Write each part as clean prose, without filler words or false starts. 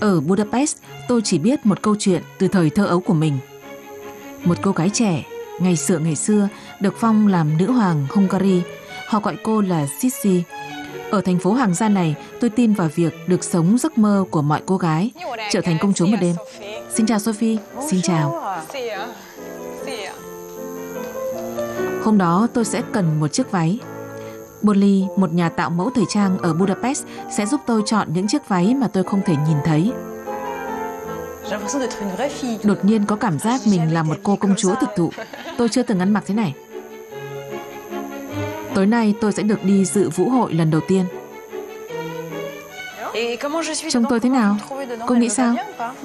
Ở Budapest, tôi chỉ biết một câu chuyện từ thời thơ ấu của mình. Một cô gái trẻ, ngày xưa, được phong làm nữ hoàng Hungary. Họ gọi cô là Sissi. Ở thành phố Hàng Gia này, tôi tin vào việc được sống giấc mơ của mọi cô gái, trở thành công chúa một đêm. Xin chào Sophie, xin chào. Hôm đó tôi sẽ cần một chiếc váy. Molly, một nhà tạo mẫu thời trang ở Budapest, sẽ giúp tôi chọn những chiếc váy mà tôi không thể nhìn thấy. Đột nhiên có cảm giác mình là một cô công chúa thực thụ. Tôi chưa từng ăn mặc thế này. Tối nay tôi sẽ được đi dự vũ hội lần đầu tiên. Trông tôi thế nào? Cô nghĩ sao?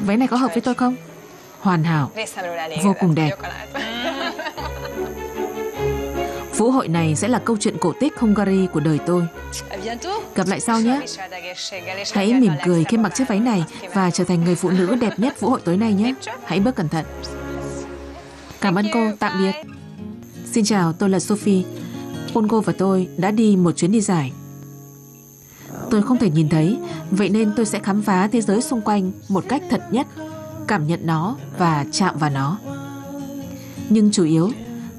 Váy này có hợp với tôi không? Hoàn hảo, vô cùng đẹp. Vũ hội này sẽ là câu chuyện cổ tích Hungary của đời tôi. Gặp lại sau nhé. Hãy mỉm cười khi mặc chiếc váy này và trở thành người phụ nữ đẹp nhất vũ hội tối nay nhé. Hãy bước cẩn thận. Cảm ơn cô, tạm biệt. Xin chào, tôi là Sophie. Pongo và tôi đã đi một chuyến đi dài. Tôi không thể nhìn thấy, vậy nên tôi sẽ khám phá thế giới xung quanh một cách thật nhất, cảm nhận nó và chạm vào nó. Nhưng chủ yếu,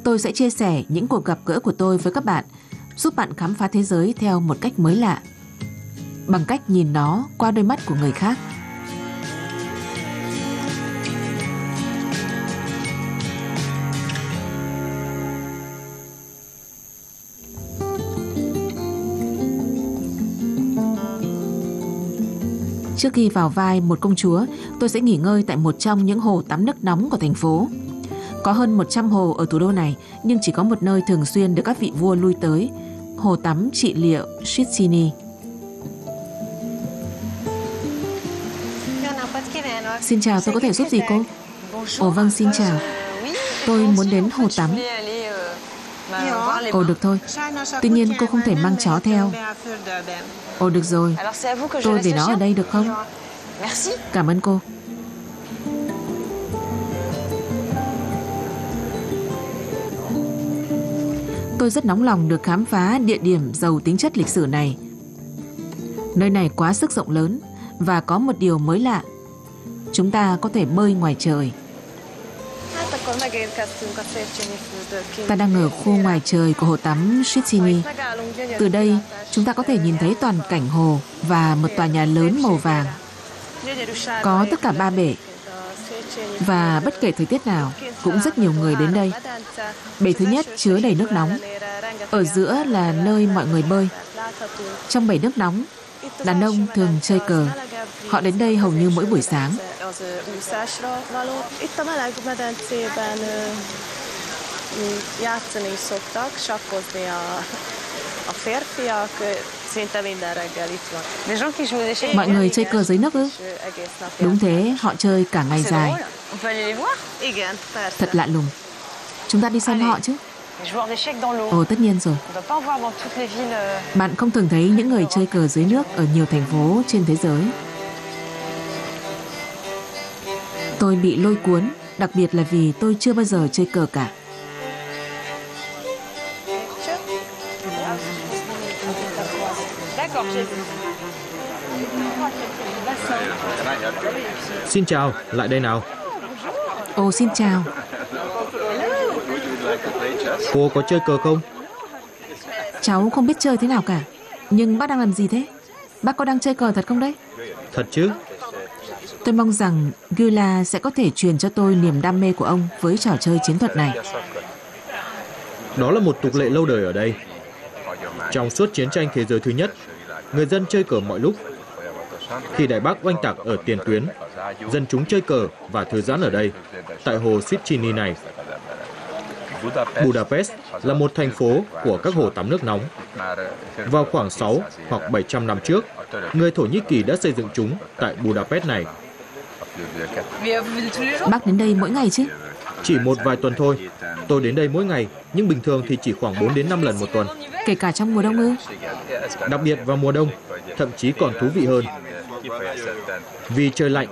tôi sẽ chia sẻ những cuộc gặp gỡ của tôi với các bạn, giúp bạn khám phá thế giới theo một cách mới lạ, bằng cách nhìn nó qua đôi mắt của người khác. Trước khi vào vai một công chúa, tôi sẽ nghỉ ngơi tại một trong những hồ tắm nước nóng của thành phố. Có hơn 100 hồ ở thủ đô này, nhưng chỉ có một nơi thường xuyên được các vị vua lui tới, hồ tắm trị liệu Széchenyi. Xin chào, tôi có thể giúp gì cô? Ồ vâng, xin chào. Tôi muốn đến hồ tắm. Ồ được thôi. Tuy nhiên cô không thể mang chó theo. Ồ được rồi. Tôi để nó ở đây được không? Cảm ơn cô. Tôi rất nóng lòng được khám phá địa điểm giàu tính chất lịch sử này. Nơi này quá sức rộng lớn và có một điều mới lạ. Chúng ta có thể bơi ngoài trời. Ta đang ở khu ngoài trời của hồ tắm Széchenyi. Từ đây, chúng ta có thể nhìn thấy toàn cảnh hồ và một tòa nhà lớn màu vàng. Có tất cả 3 bể. Và bất kể thời tiết nào, cũng rất nhiều người đến đây. Bể thứ nhất chứa đầy nước nóng. Ở giữa là nơi mọi người bơi. Trong bể nước nóng, đàn ông thường chơi cờ. Họ đến đây hầu như mỗi buổi sáng. Mọi người chơi cờ dưới nước ư? Đúng thế, họ chơi cả ngày dài. Thật lạ lùng. Chúng ta đi xem họ chứ. Ồ, tất nhiên rồi. Bạn không thường thấy những người chơi cờ dưới nước ở nhiều thành phố trên thế giới. Tôi bị lôi cuốn, đặc biệt là vì tôi chưa bao giờ chơi cờ cả. Xin chào, lại đây nào. Ồ, xin chào. Cô có chơi cờ không? Cháu không biết chơi thế nào cả. Nhưng bác đang làm gì thế? Bác có đang chơi cờ thật không đấy? Thật chứ. Tôi mong rằng Viola sẽ có thể truyền cho tôi niềm đam mê của ông với trò chơi chiến thuật này. Đó là một tục lệ lâu đời ở đây. Trong suốt chiến tranh thế giới thứ nhất, người dân chơi cờ mọi lúc. Khi Đại Bác oanh tạc ở tiền tuyến, dân chúng chơi cờ và thư giãn ở đây, tại hồ Széchenyi này. Budapest là một thành phố của các hồ tắm nước nóng. Vào khoảng 6 hoặc 700 năm trước, người Thổ Nhĩ Kỳ đã xây dựng chúng tại Budapest này. Bác đến đây mỗi ngày chứ? Chỉ một vài tuần thôi. Tôi đến đây mỗi ngày, nhưng bình thường thì chỉ khoảng 4 đến 5 lần một tuần. Kể cả trong mùa đông ư? Đặc biệt vào mùa đông, thậm chí còn thú vị hơn. Vì trời lạnh,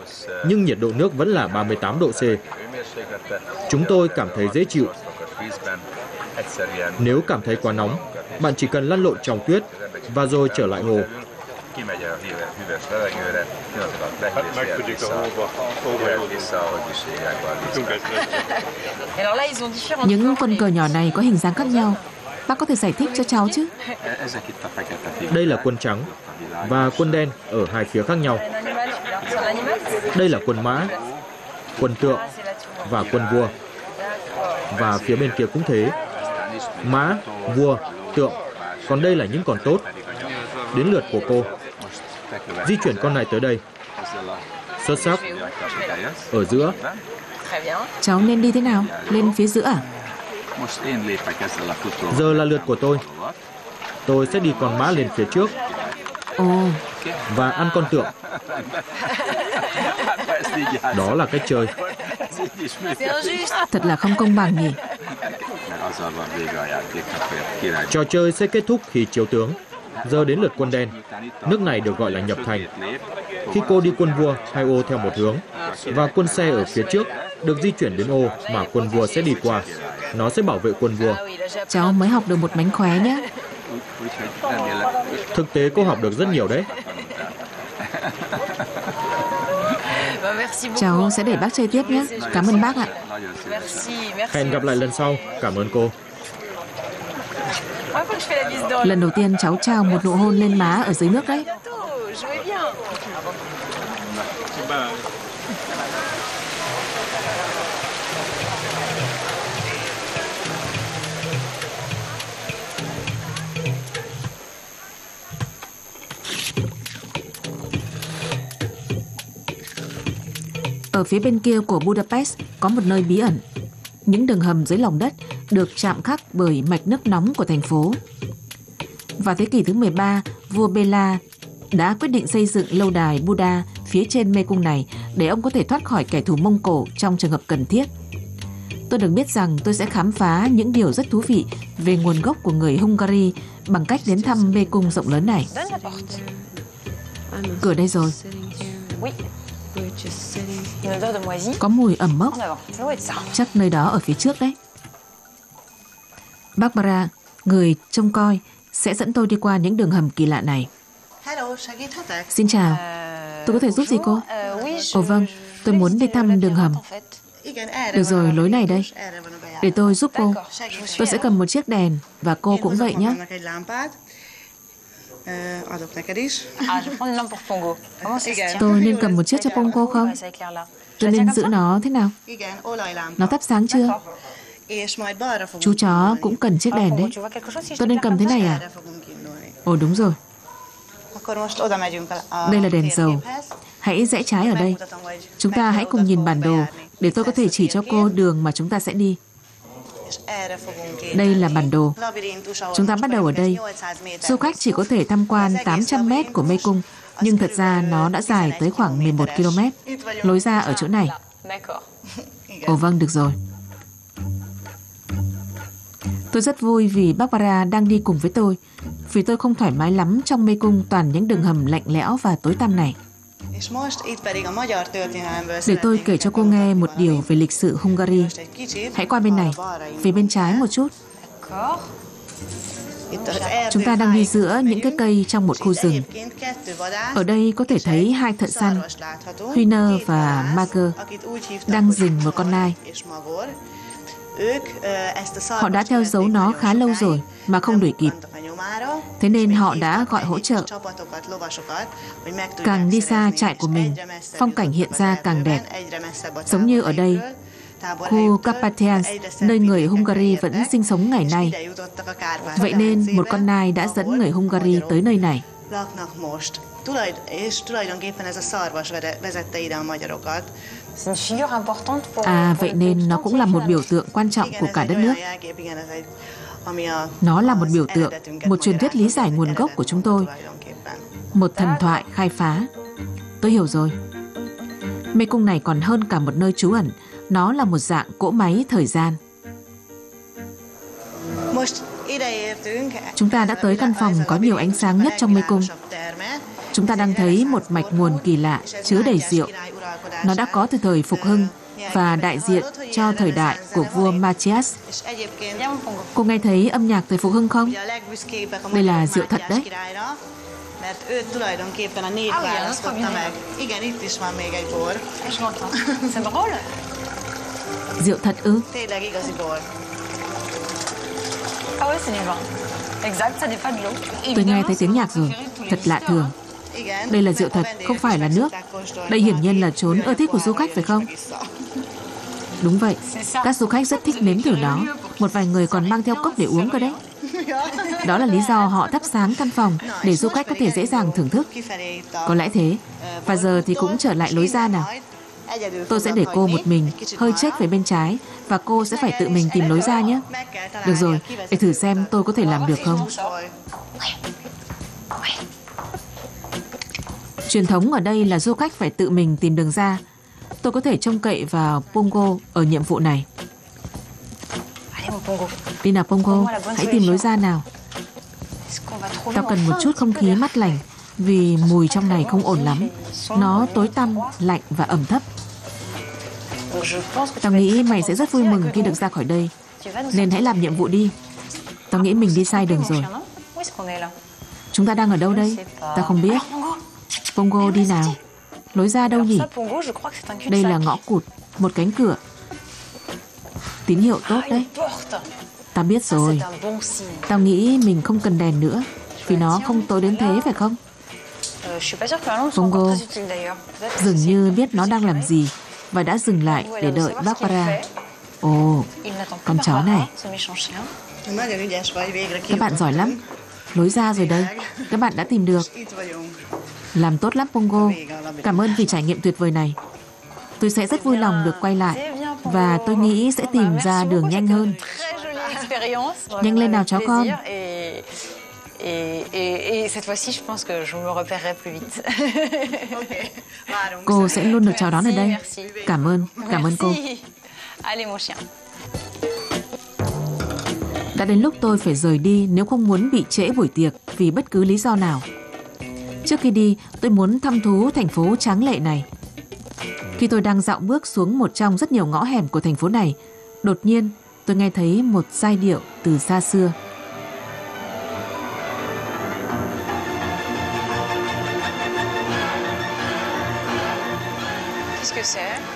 nhưng nhiệt độ nước vẫn là 38 độ C. Chúng tôi cảm thấy dễ chịu. Nếu cảm thấy quá nóng, bạn chỉ cần lăn lộn trong tuyết và rồi trở lại hồ. kimegy a hűvös levegőre, pillanatilag bekvészi vissza, ahogy is írják. Những con cờ nhỏ này có hình dáng khác nhau. Bác có thể giải thích cho cháu chứ? Đây là quân trắng và quân đen ở hai phía khác nhau. Đây là quân mã, quân tượng và quân vua. Và phía bên kia cũng thế. Mã, vua, tượng. Còn đây là những con tốt. Đến lượt của cô. Di chuyển con này tới đây. Xuất sắc. Ở giữa. Cháu nên đi thế nào? Lên phía giữa à? Giờ là lượt của tôi. Tôi sẽ đi con mã lên phía trước. Ồ. Và ăn con tượng. Đó là cách chơi. Thật là không công bằng nhỉ. Trò chơi sẽ kết thúc khi chiếu tướng. Giờ đến lượt quân đen. Nước này được gọi là nhập thành. Khi cô đi quân vua, hai ô theo một hướng. Và quân xe ở phía trước được di chuyển đến ô mà quân vua sẽ đi qua. Nó sẽ bảo vệ quân vua. Cháu mới học được một mánh khóe nhé. Thực tế cô học được rất nhiều đấy. Cháu sẽ để bác chơi tiếp nhé. Cảm ơn bác ạ. Hẹn gặp lại lần sau. Cảm ơn cô. Lần đầu tiên cháu trao một nụ hôn lên má ở dưới nước đấy. Ở phía bên kia của Budapest có một nơi bí ẩn. Những đường hầm dưới lòng đất được chạm khắc bởi mạch nước nóng của thành phố. Vào thế kỷ thứ 13, vua Béla đã quyết định xây dựng lâu đài Buda phía trên mê cung này để ông có thể thoát khỏi kẻ thù Mông Cổ trong trường hợp cần thiết. Tôi được biết rằng tôi sẽ khám phá những điều rất thú vị về nguồn gốc của người Hungary bằng cách đến thăm mê cung rộng lớn này. Cửa đây rồi. Có mùi ẩm mốc. Chắc nơi đó ở phía trước đấy. Barbara, người trông coi, sẽ dẫn tôi đi qua những đường hầm kỳ lạ này. Xin chào. Tôi có thể giúp gì cô? Ồ vâng, tôi muốn đi thăm đường hầm. Được rồi, lối này đây. Để tôi giúp cô. Tôi sẽ cầm một chiếc đèn và cô cũng vậy nhé. Tôi nên cầm một chiếc cho Pongo không? Tôi nên giữ nó thế nào? Nó thắp sáng chưa? Chú chó cũng cần chiếc đèn đấy. Tôi nên cầm thế này à? Ồ đúng rồi. Đây là đèn dầu. Hãy rẽ trái ở đây. Chúng ta hãy cùng nhìn bản đồ để tôi có thể chỉ cho cô đường mà chúng ta sẽ đi. Đây là bản đồ. Chúng ta bắt đầu ở đây. Du khách chỉ có thể tham quan 800 mét của mê cung, nhưng thật ra nó đã dài tới khoảng 11 km. Lối ra ở chỗ này. Ồ vâng, được rồi. Tôi rất vui vì Barbara đang đi cùng với tôi, vì tôi không thoải mái lắm trong mê cung toàn những đường hầm lạnh lẽo và tối tăm này. Để tôi kể cho cô nghe một điều về lịch sử Hungary. Hãy qua bên này, về bên trái một chút. Chúng ta đang đi giữa những cái cây trong một khu rừng. Ở đây có thể thấy hai thợ săn, Huiner và Mager, đang rình một con nai. Họ đã theo dấu nó khá lâu rồi mà không đuổi kịp. Thế nên họ đã gọi hỗ trợ. Càng đi xa trại của mình, phong cảnh hiện ra càng đẹp. Giống như ở đây, khu Carpathians, nơi người Hungary vẫn sinh sống ngày nay. Vậy nên một con nai đã dẫn người Hungary tới nơi này. À, vậy nên nó cũng là một biểu tượng quan trọng của cả đất nước. Nó là một biểu tượng, một truyền thuyết lý giải nguồn gốc của chúng tôi. Một thần thoại khai phá. Tôi hiểu rồi. Mê cung này còn hơn cả một nơi trú ẩn. Nó là một dạng cỗ máy thời gian. Chúng ta đã tới căn phòng có nhiều ánh sáng nhất trong mê cung. Chúng ta đang thấy một mạch nguồn kỳ lạ chứa đầy rượu. Nó đã có từ thời Phục Hưng và đại diện cho thời đại của vua Matthias. Cô nghe thấy âm nhạc thời Phục Hưng không? Đây là rượu thật đấy. mert ő tulajdonképpen a nép választotta meg. Igen, itt is van még egy bor. És mondtam, rượu thật ư? Tényleg igazi bor. Tôi nghe thấy tiếng nhạc rồi, thật lạ thường. Đây là rượu thật, không phải là nước. Đây hiển nhiên là trốn ưa thích của du khách, phải không? Đúng vậy, các du khách rất thích nếm thử nó. Một vài người còn mang theo cốc để uống cơ đấy. Đó là lý do họ thắp sáng căn phòng để du khách có thể dễ dàng thưởng thức. Có lẽ thế. Và giờ thì cũng trở lại lối ra nào. Tôi sẽ để cô một mình, hơi chếch về bên trái, và cô sẽ phải tự mình tìm lối ra nhé. Được rồi, để thử xem tôi có thể làm được không. Truyền thống ở đây là du khách phải tự mình tìm đường ra. Tôi có thể trông cậy vào Pongo ở nhiệm vụ này. Đi nào Pongo, hãy tìm lối ra nào. Tao cần một chút không khí mát lành, vì mùi trong này không ổn lắm. Nó tối tăm, lạnh và ẩm thấp. Tao nghĩ mày sẽ rất vui mừng khi được ra khỏi đây, nên hãy làm nhiệm vụ đi. Tao nghĩ mình đi sai đường rồi. Chúng ta đang ở đâu đây? Tao không biết. Pongo đi nào. Lối ra đâu nhỉ? Đây là ngõ cụt, một cánh cửa. Tín hiệu tốt đấy. Tao biết rồi. Tao nghĩ mình không cần đèn nữa, vì nó không tối đến thế phải không? Pongo dường như biết nó đang làm gì và đã dừng lại để đợi Barbara. Ồ, con chó này. Các bạn giỏi lắm. Lối ra rồi đây. Các bạn đã tìm được. Làm tốt lắm Pongo. Cảm ơn vì trải nghiệm tuyệt vời này. Tôi sẽ rất vui lòng được quay lại, và tôi nghĩ sẽ tìm ra đường nhanh hơn. Nhanh lên nào chó con. Cô sẽ luôn được chào đón ở đây. Cảm ơn cô. Đã đến lúc tôi phải rời đi nếu không muốn bị trễ buổi tiệc vì bất cứ lý do nào. Trước khi đi, tôi muốn thăm thú thành phố tráng lệ này. Khi tôi đang dạo bước xuống một trong rất nhiều ngõ hẻm của thành phố này, đột nhiên tôi nghe thấy một giai điệu từ xa xưa.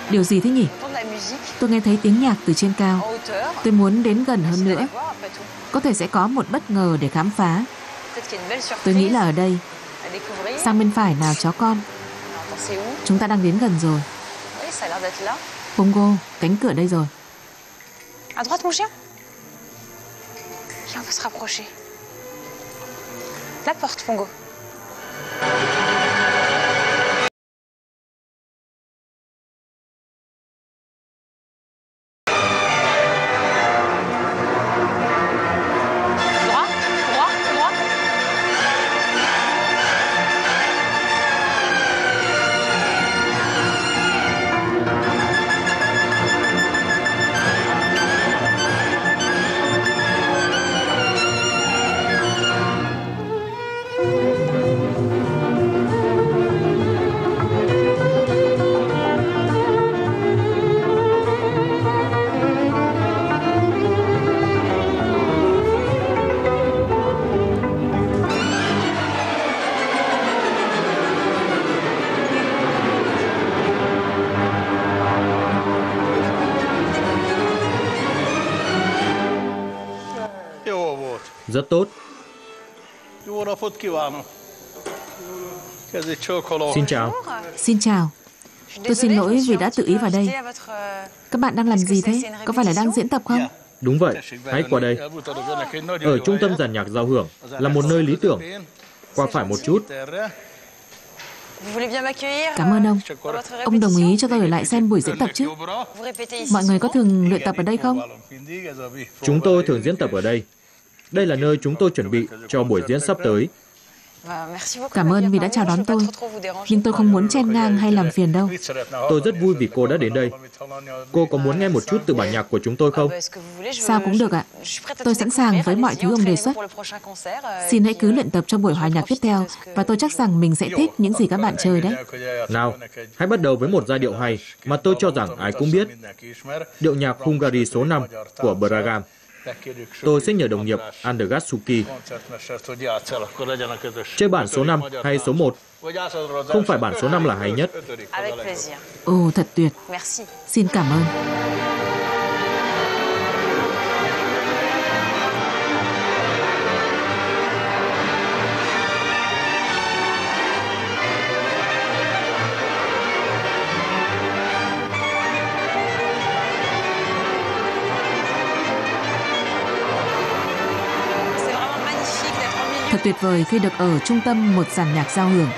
Điều gì thế nhỉ? Tôi nghe thấy tiếng nhạc từ trên cao. Tôi muốn đến gần hơn nữa. Có thể sẽ có một bất ngờ để khám phá. Tôi nghĩ là ở đây. Sang bên phải nào chó con. Chúng ta đang đến gần rồi. Pongo, cánh cửa đây rồi. La porte, Pongo. Rất tốt. Xin chào. Tôi xin lỗi vì đã tự ý vào đây. Các bạn đang làm gì thế? Có phải là đang diễn tập không? Đúng vậy, hãy qua đây. Ở trung tâm dàn nhạc giao hưởng là một nơi lý tưởng. Qua phải một chút. Cảm ơn ông. Ông đồng ý cho tôi ở lại xem buổi diễn tập chứ? Mọi người có thường luyện tập ở đây không? Chúng tôi thường diễn tập ở đây. Đây là nơi chúng tôi chuẩn bị cho buổi diễn sắp tới. Cảm ơn vì đã chào đón tôi, nhưng tôi không muốn chen ngang hay làm phiền đâu. Tôi rất vui vì cô đã đến đây. Cô có muốn nghe một chút từ bản nhạc của chúng tôi không? Sao cũng được ạ. Tôi sẵn sàng với mọi thứ ông đề xuất. Xin hãy cứ luyện tập cho buổi hòa nhạc tiếp theo, và tôi chắc rằng mình sẽ thích những gì các bạn chơi đấy. Nào, hãy bắt đầu với một giai điệu hay mà tôi cho rằng ai cũng biết. Điệu nhạc Hungary số 5 của Brahms. Tôi sẽ nhờ đồng nghiệp Ander-Gash-Suki chơi bản số 5 hay số 1. Không phải bản số 5 là hay nhất. Ồ, thật tuyệt. Xin cảm ơn. Thật tuyệt vời khi được ở trung tâm một dàn nhạc giao hưởng,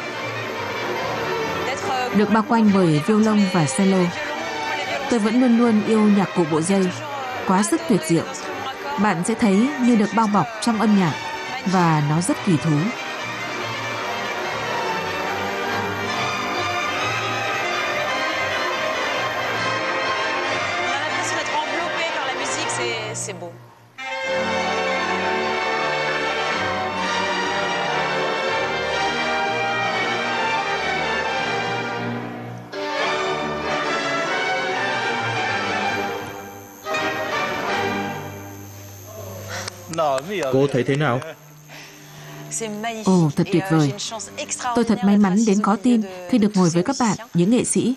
được bao quanh bởi violon và cello. Tôi vẫn luôn luôn yêu nhạc cụ bộ dây, quá sức tuyệt diệu. Bạn sẽ thấy như được bao bọc trong âm nhạc và nó rất kỳ thú. Cô thấy thế nào? Ồ, thật tuyệt vời. Tôi thật may mắn đến khó tin khi được ngồi với các bạn, những nghệ sĩ.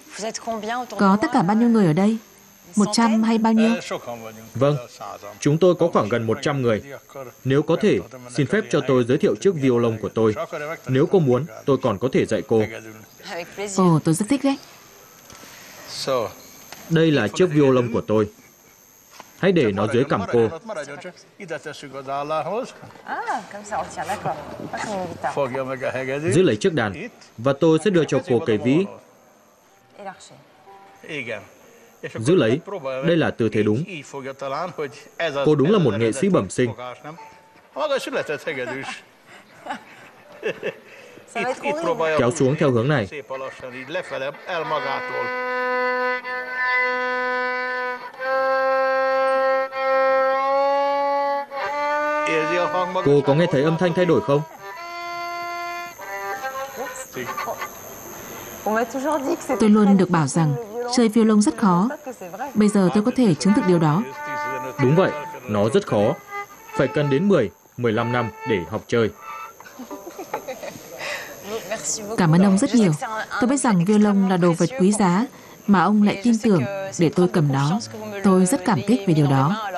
Có tất cả bao nhiêu người ở đây? 100 hay bao nhiêu? Vâng, chúng tôi có khoảng gần 100 người. Nếu có thể, xin phép cho tôi giới thiệu chiếc violon của tôi. Nếu cô muốn, tôi còn có thể dạy cô. Ồ, tôi rất thích đấy. Đây là chiếc violon của tôi. Hãy để nó dưới cằm cô. Giữ lấy chiếc đàn, và tôi sẽ đưa cho cô cây vĩ. Giữ lấy, đây là tư thế đúng. Cô đúng là một nghệ sĩ bẩm sinh. Kéo xuống theo hướng này. Cô có nghe thấy âm thanh thay đổi không? Tôi luôn được bảo rằng chơi violon rất khó. Bây giờ tôi có thể chứng thực điều đó. Đúng vậy, nó rất khó. Phải cần đến 10, 15 năm để học chơi. Cảm ơn ông rất nhiều. Tôi biết rằng violon là đồ vật quý giá mà ông lại tin tưởng để tôi cầm nó. Tôi rất cảm kích về điều đó.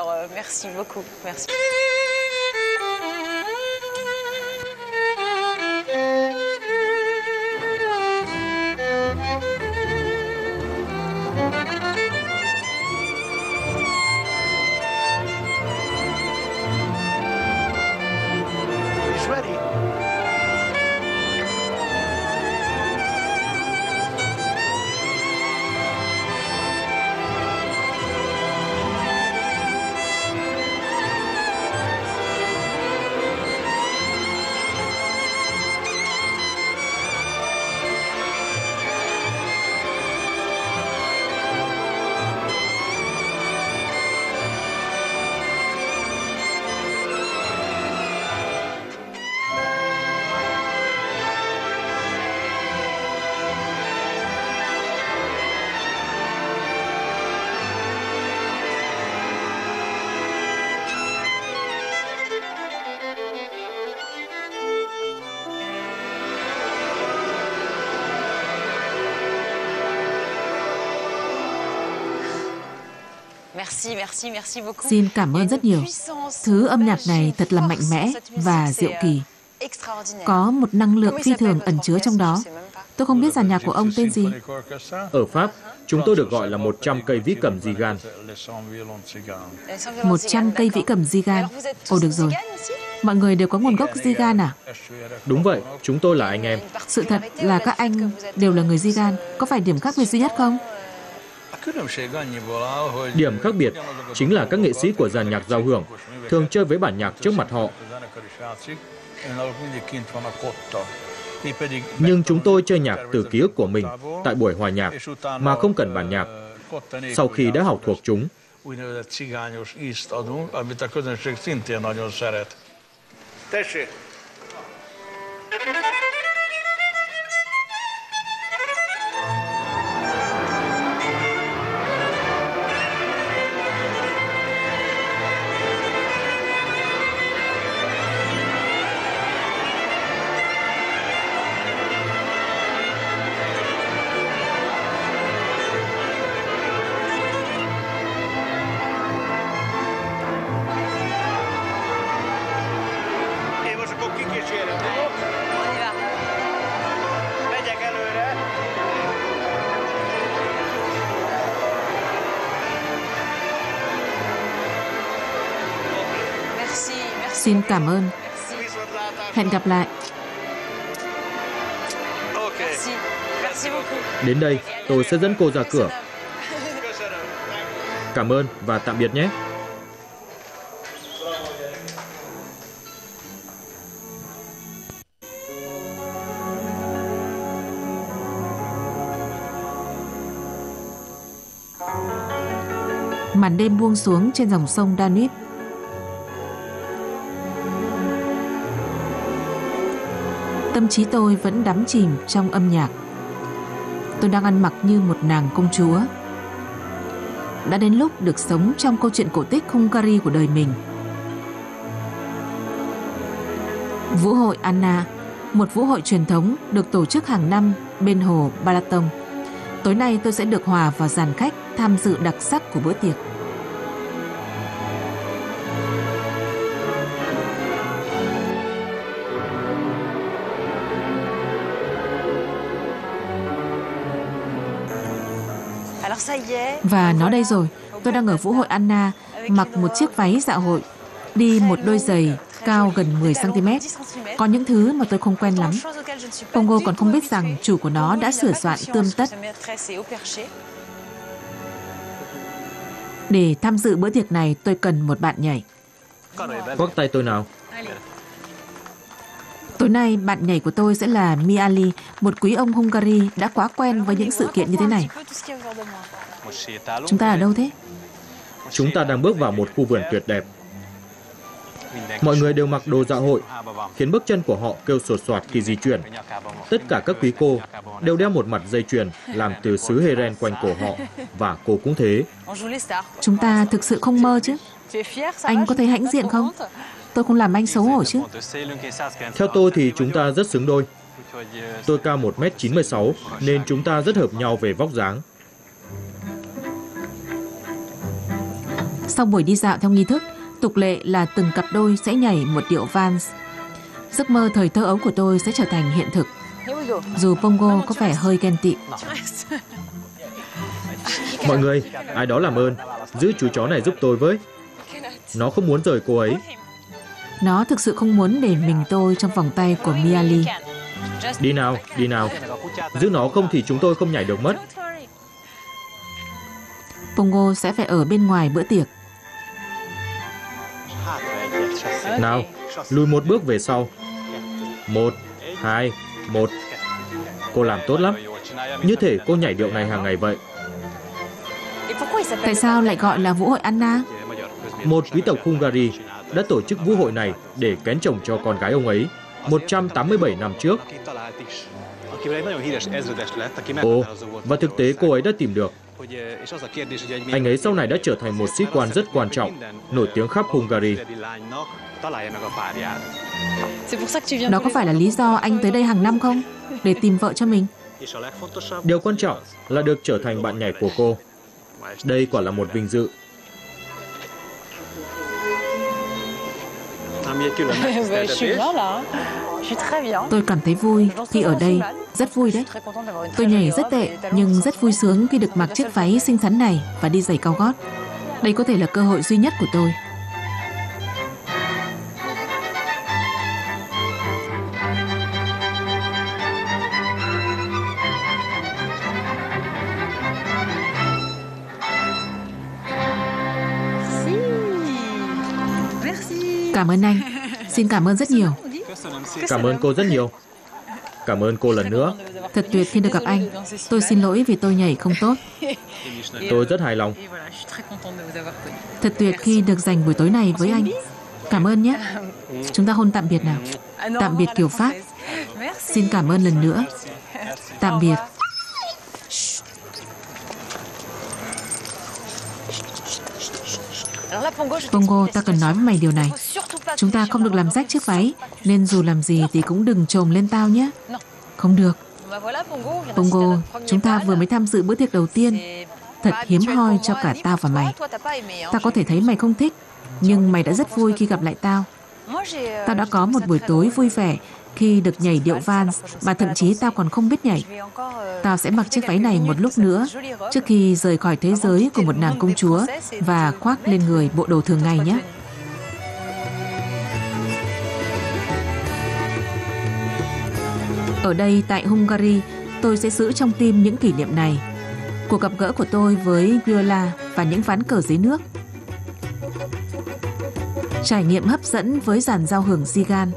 Xin cảm ơn rất nhiều. Thứ âm nhạc này thật là mạnh mẽ và diệu kỳ. Có một năng lượng phi thường ẩn chứa trong đó. Tôi không biết dàn nhạc của ông tên gì. Ở Pháp, chúng tôi được gọi là 100 cây vĩ cầm Zigan. 100 cây vĩ cầm Zigan. Ồ, được rồi. Mọi người đều có nguồn gốc Zigan à? Đúng vậy, chúng tôi là anh em. Sự thật là các anh đều là người Zigan. Có phải điểm khác biệt duy nhất không? Điểm khác biệt chính là các nghệ sĩ của dàn nhạc giao hưởng thường chơi với bản nhạc trước mặt họ. Nhưng chúng tôi chơi nhạc từ ký ức của mình tại buổi hòa nhạc mà không cần bản nhạc. Sau khi đã học thuộc chúng, Xin cảm ơn. Hẹn gặp lại. Đến đây, tôi sẽ dẫn cô ra cửa. Cảm ơn và tạm biệt nhé. Màn đêm buông xuống trên dòng sông Danube. Tâm trí tôi vẫn đắm chìm trong âm nhạc. Tôi đang ăn mặc như một nàng công chúa. Đã đến lúc được sống trong câu chuyện cổ tích Hungary của đời mình. Vũ hội Anna, một vũ hội truyền thống được tổ chức hàng năm bên hồ Balaton. Tối nay tôi sẽ được hòa vào dàn khách tham dự đặc sắc của bữa tiệc. Và nó đây rồi, tôi đang ở vũ hội Anna, mặc một chiếc váy dạ hội, đi một đôi giày cao gần 10 cm. Có những thứ mà tôi không quen lắm. Pongo còn không biết rằng chủ của nó đã sửa soạn tươm tất. Để tham dự bữa tiệc này, tôi cần một bạn nhảy. Khoác tay tôi nào. Tối nay, bạn nhảy của tôi sẽ là Mihály, một quý ông Hungary đã quá quen với những sự kiện như thế này. Chúng ta ở đâu thế? Chúng ta đang bước vào một khu vườn tuyệt đẹp. Mọi người đều mặc đồ dạ hội, khiến bước chân của họ kêu sột soạt khi di chuyển. Tất cả các quý cô đều đeo một mặt dây chuyền làm từ sứ heren quanh cổ họ, và cô cũng thế. Chúng ta thực sự không mơ chứ? Anh có thấy hãnh diện không? Tôi không làm anh xấu hổ chứ? Theo tôi thì chúng ta rất xứng đôi. Tôi cao 1m96 nên chúng ta rất hợp nhau về vóc dáng. Sau buổi đi dạo theo nghi thức, tục lệ là từng cặp đôi sẽ nhảy một điệu vals. Giấc mơ thời thơ ấu của tôi sẽ trở thành hiện thực, dù Pongo có vẻ hơi ghen tị. Mọi người, ai đó làm ơn, giữ chú chó này giúp tôi với. Nó không muốn rời cô ấy. Nó thực sự không muốn để mình tôi trong vòng tay của Mihály. Đi nào, đi nào. Giữ nó không thì chúng tôi không nhảy được mất. Pongo sẽ phải ở bên ngoài bữa tiệc. Nào, lùi một bước về sau. 1, 2, 1. Cô làm tốt lắm. Như thể cô nhảy điệu này hàng ngày vậy. Tại sao lại gọi là vũ hội Anna? Một quý tộc Hungary đã tổ chức vũ hội này để kén chồng cho con gái ông ấy 187 năm trước. Ồ, và thực tế cô ấy đã tìm được. Anh ấy sau này đã trở thành một sĩ quan rất quan trọng, nổi tiếng khắp Hungary. Đó có phải là lý do anh tới đây hàng năm không? Để tìm vợ cho mình. Điều quan trọng là được trở thành bạn nhảy của cô. Đây quả là một vinh dự. Tôi cảm thấy vui khi ở đây, rất vui đấy. Tôi nhảy rất tệ, nhưng rất vui sướng khi được mặc chiếc váy xinh xắn này và đi giày cao gót. Đây có thể là cơ hội duy nhất của tôi. Cảm ơn anh. Xin cảm ơn rất nhiều. Cảm ơn cô rất nhiều. Cảm ơn cô lần nữa. Thật tuyệt khi được gặp anh. Tôi xin lỗi vì tôi nhảy không tốt. Tôi rất hài lòng. Thật tuyệt khi được dành buổi tối này với anh. Cảm ơn nhé. Chúng ta hôn tạm biệt nào. Tạm biệt kiểu Pháp. Xin cảm ơn lần nữa. Tạm biệt. Pongo, ta cần nói với mày điều này. Chúng ta không được làm rách chiếc váy, nên dù làm gì thì cũng đừng chồm lên tao nhé. Không được. Pongo, chúng ta vừa mới tham dự bữa tiệc đầu tiên. Thật hiếm hoi cho cả tao và mày. Tao có thể thấy mày không thích, nhưng mày đã rất vui khi gặp lại tao. Tao đã có một buổi tối vui vẻ khi được nhảy điệu vals mà thậm chí tao còn không biết nhảy. Tao sẽ mặc chiếc váy này một lúc nữa trước khi rời khỏi thế giới của một nàng công chúa và khoác lên người bộ đồ thường ngày nhé. Ở đây tại Hungary, tôi sẽ giữ trong tim những kỷ niệm này. Cuộc gặp gỡ của tôi với Viola và những ván cờ dưới nước. Trải nghiệm hấp dẫn với dàn giao hưởng Zigan.